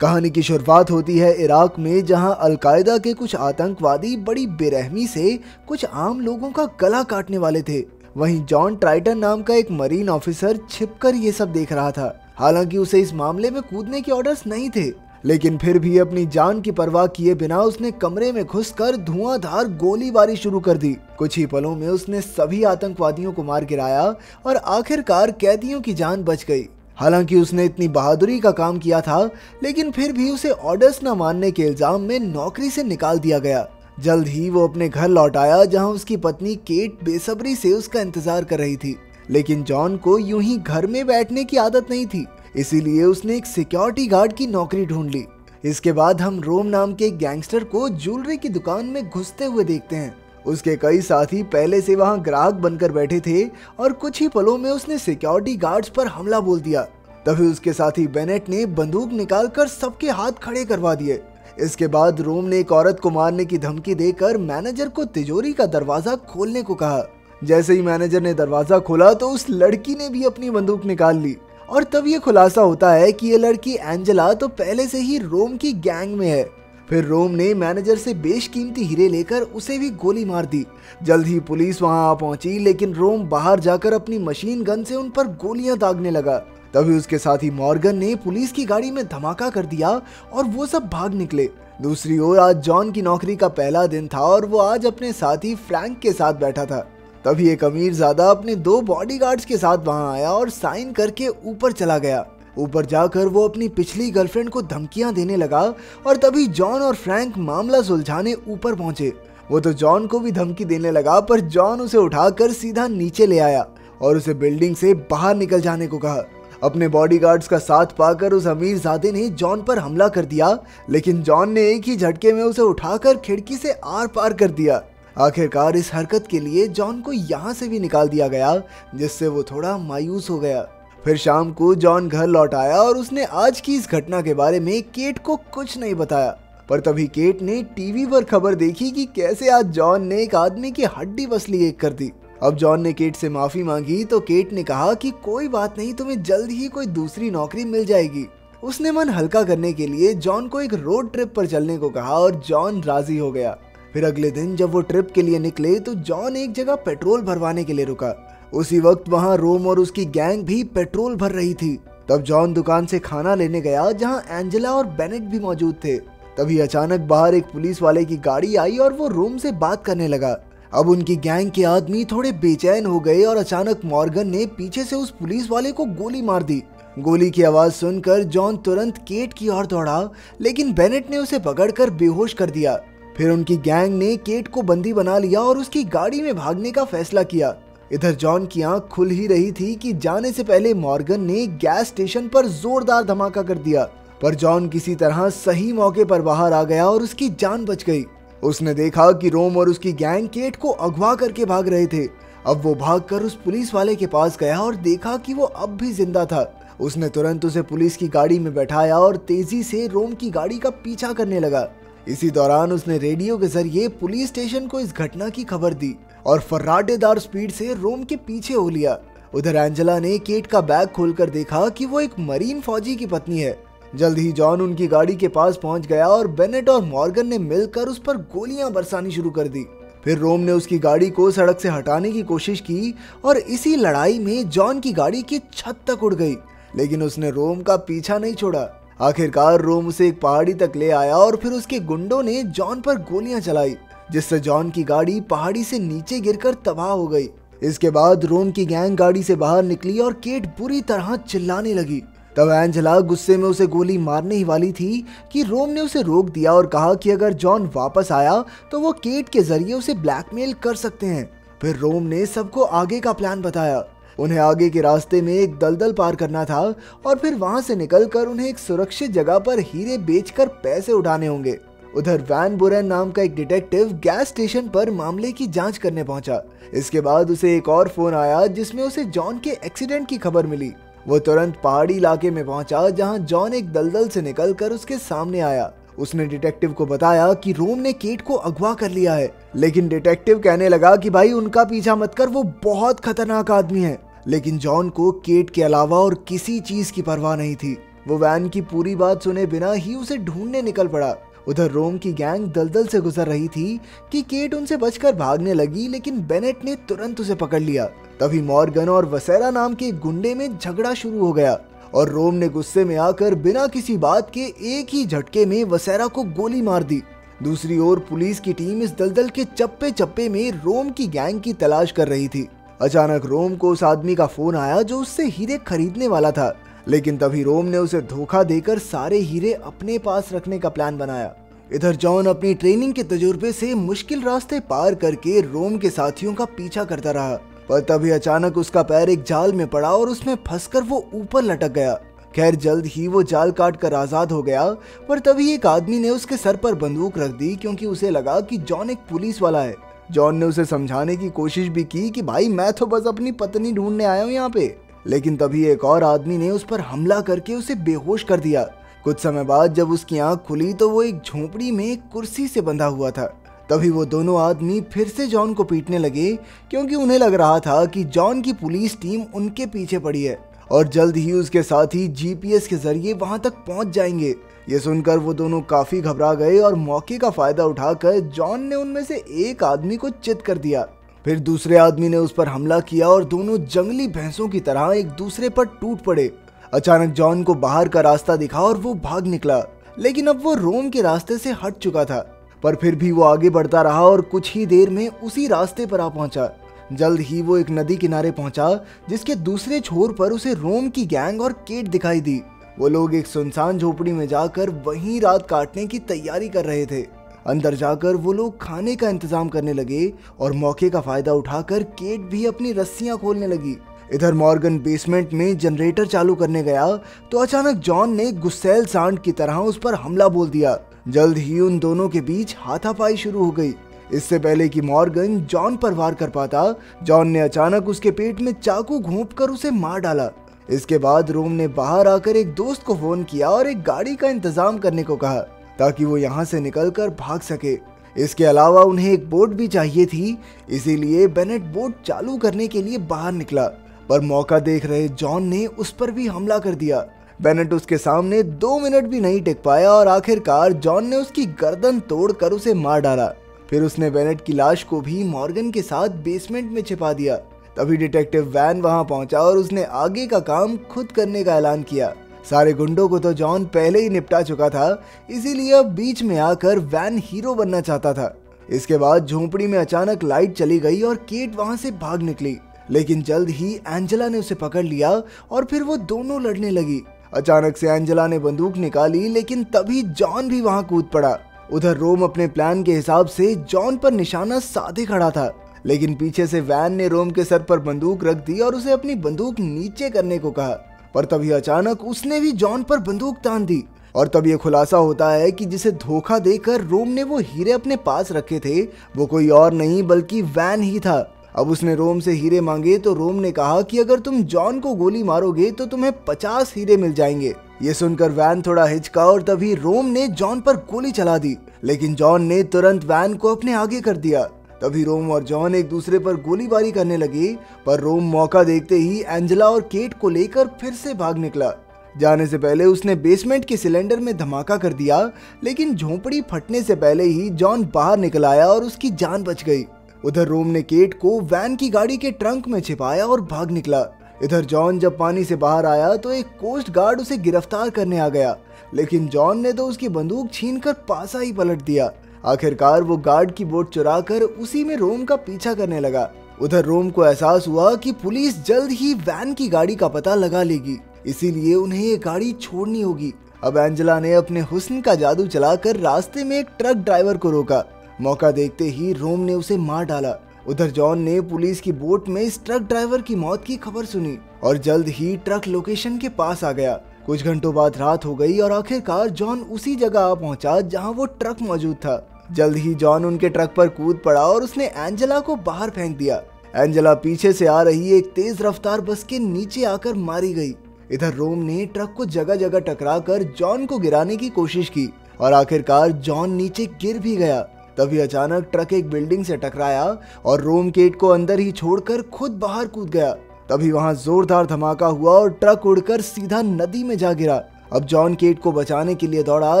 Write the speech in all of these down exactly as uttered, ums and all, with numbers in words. कहानी की शुरुआत होती है इराक में, जहां अलकायदा के कुछ आतंकवादी बड़ी बेरहमी से कुछ आम लोगों का गला काटने वाले थे। वहीं जॉन ट्राइटन नाम का एक मरीन ऑफिसर छिपकर ये सब देख रहा था। हालांकि उसे इस मामले में कूदने के ऑर्डर्स नहीं थे, लेकिन फिर भी अपनी जान की परवाह किए बिना उसने कमरे में घुसकर धुआंधार गोलीबारी शुरू कर दी। कुछ ही पलों में उसने सभी आतंकवादियों को मार गिराया और आखिरकार कैदियों की जान बच गई। हालांकि उसने इतनी बहादुरी का काम किया था, लेकिन फिर भी उसे ऑर्डर्स न मानने के इल्जाम में नौकरी से निकाल दिया गया। जल्द ही वो अपने घर लौट आया, जहां उसकी पत्नी केट बेसब्री से उसका इंतजार कर रही थी। लेकिन जॉन को यूं ही घर में बैठने की आदत नहीं थी, इसीलिए उसने एक सिक्योरिटी गार्ड की नौकरी ढूंढ ली। इसके बाद हम रोम नाम के गैंगस्टर को ज्वेलरी की दुकान में घुसते हुए देखते हैं। उसके कई साथी पहले से वहां ग्राहक बनकर बैठे थे और कुछ ही पलों में उसने सिक्योरिटी गार्ड्स पर हमला बोल दिया। तभी उसके साथी बेनेट ने बंदूक निकालकर सबके हाथ खड़े करवा दिए। इसके बाद रोम ने एक औरत को मारने की धमकी देकर मैनेजर को तिजोरी का दरवाजा खोलने को कहा। जैसे ही मैनेजर ने दरवाजा खोला तो उस लड़की ने भी अपनी बंदूक निकाल ली और तब ये खुलासा होता है कि ये लड़की एंजेला तो पहले से ही रोम की गैंग में है। फिर रोम ने मैनेजर से बेशकीमती हीरे लेकर उसे भी गोली मार दी। जल्द ही पुलिस वहां आ पहुंची, लेकिन रोम बाहर जाकर अपनी मशीन गन से उन पर गोलियां दागने लगा। तभी उसके साथी मॉर्गन ने पुलिस की गाड़ी में धमाका कर दिया और वो सब भाग निकले। दूसरी ओर आज जॉन की नौकरी का पहला दिन था और वो आज अपने साथी फ्रैंक के साथ बैठा था। तभी एक अमीरज़ादा अपने दो बॉडीगार्ड्स के साथ वहां आया और साइन करके ऊपर चला गया। ऊपर जाकर वो अपनी पिछली गर्लफ्रेंड को धमकियां देने लगा और तभी जॉन और फ्रैंक मामला सुलझाने ऊपर पहुंचे। वो तो जॉन को भी धमकी देने लगा, पर जॉन उसे उठाकर सीधा नीचे ले आया और उसे बिल्डिंग से बाहर निकल जाने को कहा। अपने बॉडीगार्ड्स का साथ पाकर उस अमीरज़ादे ने जॉन पर हमला कर दिया, लेकिन जॉन ने एक ही झटके में उसे उठाकर खिड़की से आर पार कर दिया। आखिरकार इस हरकत के लिए जॉन को यहाँ से भी निकाल दिया गया, जिससे वो थोड़ा मायूस हो गया। फिर शाम को जॉन घर लौट आया और उसने आज की इस घटना के बारे में केट को कुछ नहीं बताया। पर तभी केट ने टीवी पर खबर देखी कि कैसे आज जॉन ने एक आदमी की हड्डी पसली एक कर दी। अब जॉन ने केट से माफी मांगी तो केट ने कहा कि कोई बात नहीं, तुम्हें जल्द ही कोई दूसरी नौकरी मिल जाएगी। उसने मन हल्का करने के लिए जॉन को एक रोड ट्रिप पर चलने को कहा और जॉन राजी हो गया। फिर अगले दिन जब वो ट्रिप के लिए निकले तो जॉन एक जगह पेट्रोल भरवाने के लिए रुका। उसी वक्त वहां रोम और उसकी गैंग भी पेट्रोल भर रही थी। तब जॉन दुकान से खाना लेने गया, जहां एंजेला और बेनेट भी मौजूद थे। तभी अचानक बाहर एक पुलिस वाले की गाड़ी आई और वो रोम से बात करने लगा। अब उनकी गैंग के आदमी थोड़े बेचैन हो गए और अचानक मॉर्गन ने पीछे से उस पुलिस वाले को गोली मार दी। गोली की आवाज सुनकर जॉन तुरंत केट की ओर दौड़ा, लेकिन बेनेट ने उसे पकड़कर बेहोश कर दिया। फिर उनकी गैंग ने केट को बंदी बना लिया और उसकी गाड़ी में भागने का फैसला किया। इधर जॉन की आंख खुल ही रही थी कि जाने से पहले मॉर्गन ने गैस स्टेशन पर जोरदार धमाका कर दिया, पर जॉन किसी तरह सही मौके पर बाहर आ गया और उसकी जान बच गई। उसने देखा कि रोम और उसकी गैंग केट को अगवा करके भाग रहे थे। अब वो भागकर उस पुलिस वाले के पास गया और देखा कि वो अब भी जिंदा था। उसने तुरंत उसे पुलिस की गाड़ी में बैठाया और तेजी से रोम की गाड़ी का पीछा करने लगा। इसी दौरान उसने रेडियो के जरिए पुलिस स्टेशन को इस घटना की खबर दी और फर्राटेदार स्पीड से रोम के पीछे हो लिया। उधर एंजेला ने केट का बैग खोलकर देखा कि वो एक मरीन फौजी की पत्नी है। जल्द ही जॉन उनकी गाड़ी के पास पहुंच गया और बेनेट और मॉर्गन ने मिलकर उस पर गोलियां बरसानी शुरू कर दी। फिर रोम ने उसकी गाड़ी को सड़क से हटाने की कोशिश की और इसी लड़ाई में जॉन की गाड़ी की छत तक उड़ गई, लेकिन उसने रोम का पीछा नहीं छोड़ा। आखिरकार रोम उसे एक पहाड़ी तक ले आया और फिर उसके गुंडों ने जॉन पर गोलियां चलाई, जिससे जॉन की गाड़ी पहाड़ी से नीचे गिरकर तबाह हो गई। इसके बाद रोम की गैंग गाड़ी से बाहर निकली और केट बुरी तरह चिल्लाने लगी। तब एंजेला गुस्से में उसे गोली मारने ही वाली थी कि रोम ने उसे रोक दिया और कहा कि अगर जॉन वापस आया तो वो केट के जरिए उसे ब्लैकमेल कर सकते हैं। फिर रोम ने सबको आगे का प्लान बताया। उन्हें आगे के रास्ते में एक दलदल पार करना था और फिर वहां से निकलकर उन्हें एक सुरक्षित जगह पर हीरे बेचकर पैसे उठाने होंगे। उधर वैन बुरेन नाम का एक डिटेक्टिव गैस स्टेशन पर मामले की जांच करने पहुंचा। इसके बाद उसे एक और फोन आया, जिसमें उसे जॉन के एक्सीडेंट की खबर मिली। वो तुरंत पहाड़ी इलाके में पहुंचा, जहां जॉन एक दलदल से निकलकर उसके सामने आया। उसने डिटेक्टिव को बताया कि रोम ने केट को अगवा कर लिया है, लेकिन डिटेक्टिव कहने लगा कि भाई उनका पीछा मत कर, वो बहुत खतरनाक आदमी है। लेकिन जॉन को केट के अलावा और किसी चीज की परवाह नहीं थी। वो वैन की पूरी बात सुने बिना ही उसे ढूंढने निकल पड़ा। उधर रोम की गैंग दलदल से गुजर रही थी कि केट उनसे बचकर भागने लगी, लेकिन बेनेट ने तुरंत उसे पकड़ लिया। तभी मॉर्गन और वसेरा नाम के गुंडे में झगड़ा शुरू हो गया और रोम ने गुस्से में आकर बिना किसी बात के एक ही झटके में वसेरा को गोली मार दी। दूसरी ओर पुलिस की टीम इस दलदल के चप्पे चप्पे में रोम की गैंग की तलाश कर रही थी। अचानक रोम को उस आदमी का फोन आया जो उससे हीरे खरीदने वाला था, लेकिन तभी रोम ने उसे धोखा देकर सारे हीरे अपने पास रखने का प्लान बनाया। इधर जॉन अपनी ट्रेनिंग के तजुर्बे से मुश्किल रास्ते पार करके रोम के साथियों का पीछा करता रहा, पर तभी अचानक उसका पैर एक जाल में पड़ा और उसमें फंसकर वो ऊपर लटक गया। खैर जल्द ही वो जाल काट कर आजाद हो गया, पर तभी एक आदमी ने उसके सर पर बंदूक रख दी क्योंकि उसे लगा कि जॉन एक पुलिस वाला है। जॉन ने उसे समझाने की कोशिश भी की कि भाई मैं तो बस अपनी पत्नी ढूंढने आया हूँ यहाँ पे, लेकिन तभी एक और आदमी ने उस पर हमला करके उसे बेहोश कर दिया। कुछ समय बाद जब उसकी आंख खुली तो वो एक झोपड़ी में एक कुर्सी से बंधा हुआ था। तभी वो दोनों आदमी फिर से जॉन को पीटने लगे क्योंकि उन्हें लग रहा था कि जॉन की पुलिस टीम उनके पीछे पड़ी है और जल्द ही उसके साथी जीपीएस के जरिए वहां तक पहुंच जाएंगे। ये सुनकर वो दोनों काफी घबरा गए और मौके का फायदा उठाकर जॉन ने उनमें से एक आदमी को चित कर दिया। फिर दूसरे आदमी ने उस पर हमला किया और दोनों जंगली भैंसों की तरह एक दूसरे पर टूट पड़े। अचानक जॉन को बाहर का रास्ता दिखा और वो भाग निकला, लेकिन अब वो रोम के रास्ते से हट चुका था, पर फिर भी वो आगे बढ़ता रहा और कुछ ही देर में उसी रास्ते पर आ पहुंचा। जल्द ही वो एक नदी किनारे पहुंचा जिसके दूसरे छोर पर उसे रोम की गैंग और केट दिखाई दी। वो लोग एक सुनसान झोपड़ी में जाकर वहीं रात काटने की तैयारी कर रहे थे। अंदर जाकर वो लोग खाने का इंतजाम करने लगे और मौके का फायदा उठाकर केट भी अपनी रस्सियां खोलने लगी। इधर मॉर्गन बेसमेंट में जनरेटर चालू करने गया तो अचानक जॉन ने गुस्सैल सांड की तरह उस पर हमला बोल दिया। जल्द ही उन दोनों के बीच हाथापाई शुरू हो गई। इससे पहले कि मॉर्गन जॉन पर वार कर पाता, जॉन ने अचानक उसके पेट में चाकू घोंपकर उसे मार डाला। इसके बाद रोम ने बाहर आकर एक दोस्त को फोन किया और एक गाड़ी का इंतजाम करने को कहा ताकि वो यहाँ से निकलकर भाग सके। इसके अलावा उन्हें एक बोट भी चाहिए थी, इसीलिए बेनेट बोट चालू करने के लिए बाहर निकला, पर मौका देख रहे जॉन ने उस पर भी हमला कर दिया। बेनेट उसके सामने दो मिनट भी नहीं टिक पाया और आखिरकार जॉन ने उसकी गर्दन तोड़कर उसे मार डाला। फिर उसने बेनेट की लाश को भी मॉर्गन के साथ बेसमेंट में छिपा दिया। तभी डिटेक्टिव वैन वहां पहुंचा और उसने आगे का काम खुद करने का ऐलान किया। सारे गुंडों को तो जॉन पहले ही निपटा चुका था, इसीलिए अब बीच में आकर वैन हीरो बनना चाहता था। इसके बाद झोंपड़ी में अचानक लाइट चली गई और केट वहां से भाग निकली, लेकिन जल्द ही एंजेला ने उसे पकड़ लिया और फिर वो दोनों लड़ने लगी। अचानक से एंजेला ने बंदूक निकाली, लेकिन तभी जॉन भी वहां कूद पड़ा। उधर रोम अपने प्लान के हिसाब से जॉन पर निशाना साधे खड़ा था, लेकिन पीछे से वैन ने रोम के सर पर बंदूक रख दी और उसे अपनी बंदूक नीचे करने को कहा, पर तभी अचानक उसने भी जॉन पर बंदूक तान दी। और तब ये खुलासा होता है कि जिसे धोखा देकर रोम ने वो हीरे अपने पास रखे थे वो कोई और नहीं बल्कि वैन ही था। अब उसने रोम से हीरे मांगे तो रोम ने कहा कि अगर तुम जॉन को गोली मारोगे तो तुम्हें पचास हीरे मिल जाएंगे। ये सुनकर वैन थोड़ा हिचका और तभी रोम ने जॉन पर गोली चला दी, लेकिन जॉन ने तुरंत वैन को अपने आगे कर दिया। तभी रोम और जॉन एक दूसरे पर गोलीबारी करने लगे, पर रोम मौका देखते ही एंजेला और केट को लेकर फिर से भाग निकला। जाने से पहले उसने बेसमेंट के सिलेंडर में धमाका कर दिया, लेकिन झोंपड़ी फटने से पहले ही जॉन बाहर निकल आया और उसकी जान बच गई। उधर रोम ने केट को वैन की गाड़ी के ट्रंक में छिपाया और भाग निकला। इधर जॉन जब पानी से बाहर आया तो एक कोस्ट गार्ड उसे गिरफ्तार करने आ गया, लेकिन जॉन ने तो उसकी बंदूक छीनकर पासा ही पलट दिया। आखिरकार वो गार्ड की बोट चुराकर उसी में रोम का पीछा करने लगा। उधर रोम को एहसास हुआ कि पुलिस जल्द ही वैन की गाड़ी का पता लगा लेगी, इसीलिए उन्हें ये गाड़ी छोड़नी होगी। अब एंजेला ने अपने हुस्न का जादू चलाकर रास्ते में एक ट्रक ड्राइवर को रोका। मौका देखते ही रोम ने उसे मार डाला। उधर जॉन ने पुलिस की बोट में इस ट्रक ड्राइवर की मौत की खबर सुनी और जल्द ही ट्रक लोकेशन के पास आ गया। कुछ घंटों बाद रात हो गई और आखिरकार जॉन उसी जगह आ पहुंचा जहां वो ट्रक मौजूद था। जल्द ही जॉन उनके ट्रक पर कूद पड़ा और उसने एंजेला को बाहर फेंक दिया। एंजेला पीछे से आ रही एक तेज रफ्तार बस के नीचे आकर मारी गई। इधर रोम ने ट्रक को जगह जगह टकरा कर जॉन को गिराने की कोशिश की और आखिरकार जॉन नीचे गिर भी गया। तभी अचानक ट्रक एक बिल्डिंग से टकराया और रोम केट को अंदर ही छोड़कर खुद बाहर कूद गया। तभी वहां जोरदार धमाका हुआ और ट्रक उड़कर सीधा नदी में जा गिरा। अब जॉन केट को बचाने के लिए दौड़ा,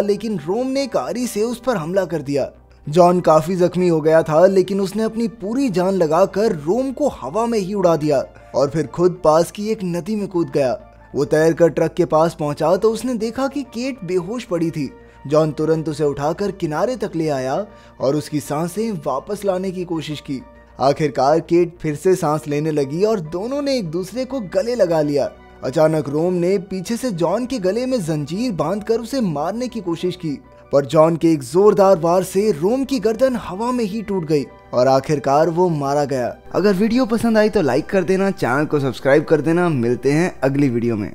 लेकिन रोम ने कारी से उस पर हमला कर दिया। जॉन काफी जख्मी हो गया था, लेकिन उसने अपनी पूरी जान लगाकर रोम को हवा में ही उड़ा दिया और फिर खुद पास की एक नदी में कूद गया। वो तैरकर ट्रक के पास पहुंचा तो उसने देखा कि केट बेहोश पड़ी थी। जॉन तुरंत उसे उठाकर किनारे तक ले आया और उसकी सांसें वापस लाने की कोशिश की। आखिरकार केट फिर से सांस लेने लगी और दोनों ने एक दूसरे को गले लगा लिया। अचानक रोम ने पीछे से जॉन के गले में जंजीर बांधकर उसे मारने की कोशिश की, पर जॉन के एक जोरदार वार से रोम की गर्दन हवा में ही टूट गई और आखिरकार वो मारा गया। अगर वीडियो पसंद आई तो लाइक कर देना, चैनल को सब्सक्राइब कर देना। मिलते हैं अगली वीडियो में।